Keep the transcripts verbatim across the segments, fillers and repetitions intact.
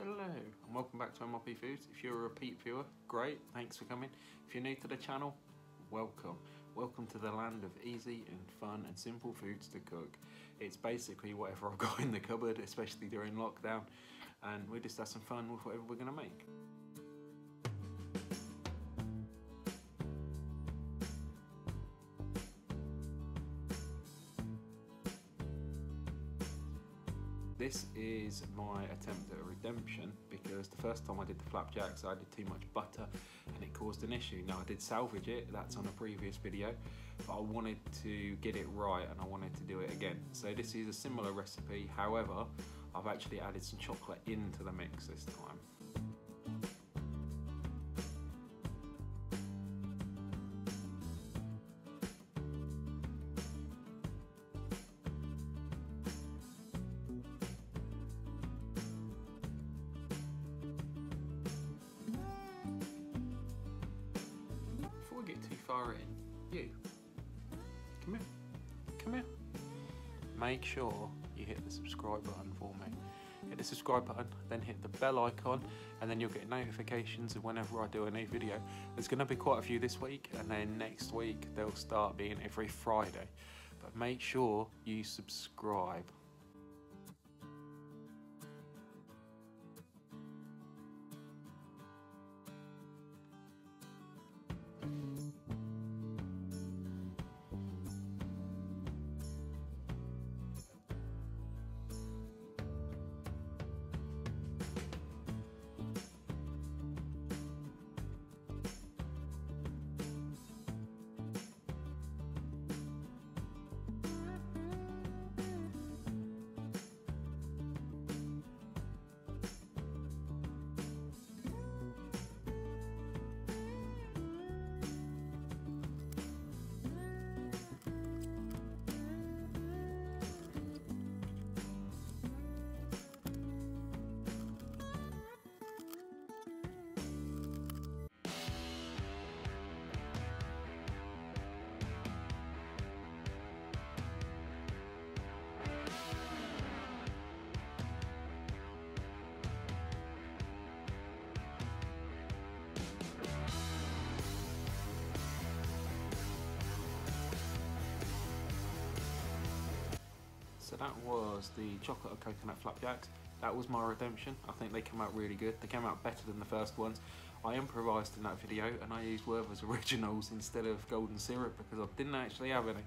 Hello and welcome back to M R P Foods. If you're a repeat viewer, great, thanks for coming. If you're new to the channel, welcome. Welcome to the land of easy and fun and simple foods to cook. It's basically whatever I've got in the cupboard, especially during lockdown, and we just have some fun with whatever we're going to make. This is my attempt at a redemption because the first time I did the flapjacks I did too much butter and it caused an issue. Now I did salvage it, that's on a previous video, but I wanted to get it right and I wanted to do it again. So this is a similar recipe, however, I've actually added some chocolate into the mix this time. Far in, you come here, come here. Make sure you hit the subscribe button for me. Hit the subscribe button, then hit the bell icon, and then you'll get notifications of whenever I do a new video. There's going to be quite a few this week, and then next week they'll start being every Friday. But make sure you subscribe. So that was the chocolate and coconut flapjacks. That was my redemption. I think they came out really good. They came out better than the first ones. I improvised in that video and I used Werther's originals instead of golden syrup because I didn't actually have any.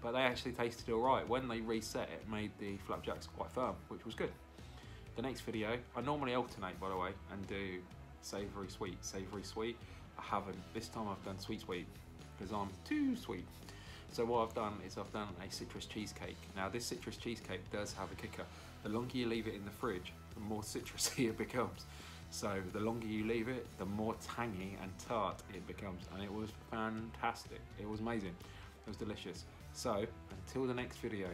But they actually tasted all right. When they reset, it made the flapjacks quite firm, which was good. The next video, I normally alternate by the way and do savoury sweet, savoury sweet. I haven't. This time I've done sweet sweet because I'm too sweet. So what I've done is I've done a citrus cheesecake. Now this citrus cheesecake does have a kicker. The longer you leave it in the fridge, the more citrusy it becomes. So the longer you leave it, the more tangy and tart it becomes. And it was fantastic. It was amazing. It was delicious. So until the next video.